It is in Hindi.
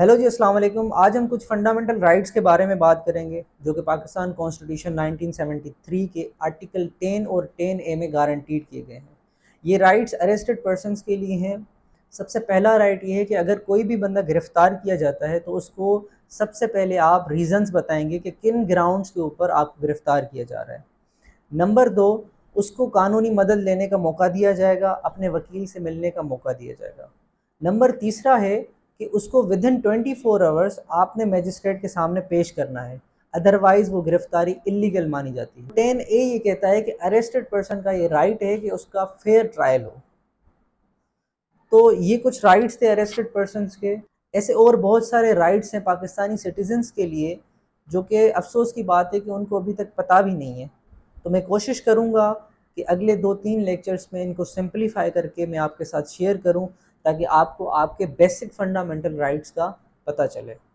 हेलो जी, अस्सलाम वालेकुम। आज हम कुछ फंडामेंटल राइट्स के बारे में बात करेंगे जो कि पाकिस्तान कॉन्स्टिट्यूशन 1973 के आर्टिकल 10 और 10A में गारंटीड किए गए हैं। ये राइट्स अरेस्टेड पर्सनस के लिए हैं। सबसे पहला राइट ये है कि अगर कोई भी बंदा गिरफ़्तार किया जाता है तो उसको सबसे पहले आप रीज़न्स बताएंगे कि किन ग्राउंड्स के ऊपर आपको गिरफ़्तार किया जा रहा है। नंबर 2, उसको कानूनी मदद लेने का मौका दिया जाएगा, अपने वकील से मिलने का मौका दिया जाएगा। नंबर 3 है कि उसको विदिन 24 आवर्स आपने मैजिस्ट्रेट के सामने पेश करना है, अदरवाइज़ वो गिरफ्तारी इलीगल मानी जाती है। 10A ये कहता है कि अरेस्टेड पर्सन का ये राइट है कि उसका फेयर ट्रायल हो। तो ये कुछ राइट्स थे अरेस्टेड पर्सन के। ऐसे और बहुत सारे राइट्स हैं पाकिस्तानी सिटीजन्स के लिए जो कि अफसोस की बात है कि उनको अभी तक पता भी नहीं है। तो मैं कोशिश करूँगा कि अगले 2-3 लेक्चर्स में इनको सिंपलीफाई करके मैं आपके साथ शेयर करूँ ताकि आपको आपके बेसिक फंडामेंटल राइट्स का पता चले।